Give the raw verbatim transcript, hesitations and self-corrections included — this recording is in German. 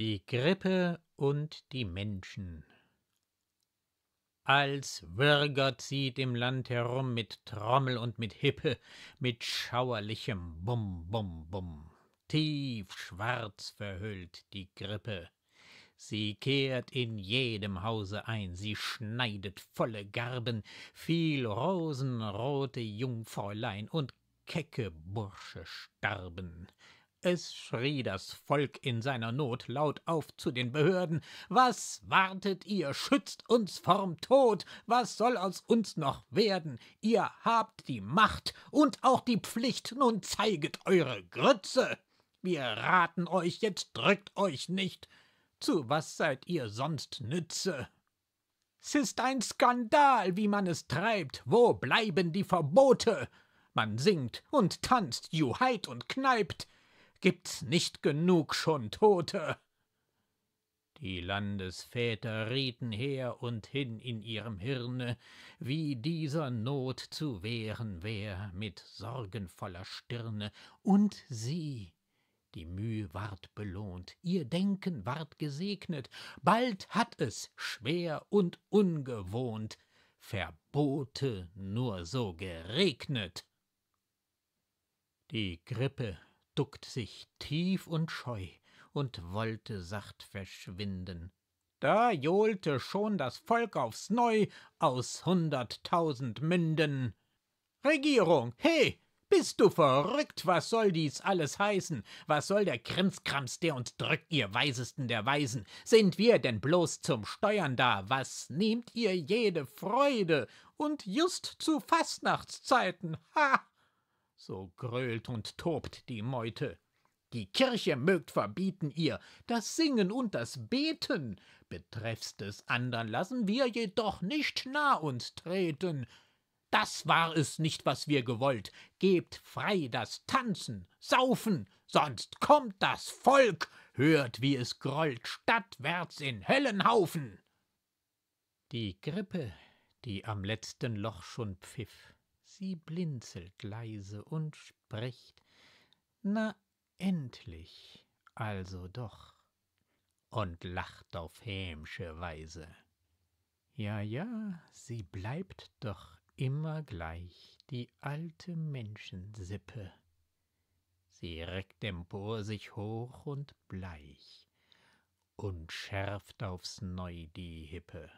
Die Grippe und die Menschen. Als würgert sie im Land herum mit Trommel und mit Hippe, mit schauerlichem Bum, Bum, Bum. Tief schwarz verhüllt die Grippe. Sie kehrt in jedem Hause ein, sie schneidet volle Garben, viel rosenrote Jungfräulein und kecke Bursche starben. Es schrie das Volk in seiner Not laut auf zu den Behörden: Was wartet ihr? Schützt uns vorm Tod! Was soll aus uns noch werden? Ihr habt die Macht und auch die Pflicht, nun zeiget eure Grütze! Wir raten euch, jetzt drückt euch nicht! Zu was seid ihr sonst nütze? Es ist ein Skandal, wie man es treibt! Wo bleiben die Verbote? Man singt und tanzt, juheit und kneipt! Gibt's nicht genug schon Tote? Die Landesväter rieten her und hin in ihrem Hirne, wie dieser Not zu wehren wär, mit sorgenvoller Stirne. Und sie, die Mühe ward belohnt, ihr Denken ward gesegnet, bald hat es, schwer und ungewohnt, Verbote nur so geregnet. Die Grippe duckt sich tief und scheu und wollte sacht verschwinden. Da johlte schon das Volk aufs Neu aus hunderttausend Münden: Regierung, he, bist du verrückt? Was soll dies alles heißen? Was soll der Krimskrams, der uns drückt, ihr Weisesten der Weisen? Sind wir denn bloß zum Steuern da? Was nehmt ihr jede Freude? Und just zu Fastnachtszeiten, ha! So grölt und tobt die Meute. Die Kirche mögt verbieten ihr das Singen und das Beten, betreffs des andern lassen wir jedoch nicht nah uns treten. Das war es nicht, was wir gewollt, gebt frei das Tanzen, Saufen, sonst kommt das Volk, hört, wie es grollt, stadtwärts in Höllenhaufen. Die Grippe, die am letzten Loch schon pfiff, sie blinzelt leise und spricht: Na, endlich, also doch, und lacht auf hämische Weise. Ja, ja, sie bleibt doch immer gleich, die alte Menschensippe. Sie reckt empor sich hoch und bleich und schärft aufs Neu die Hippe.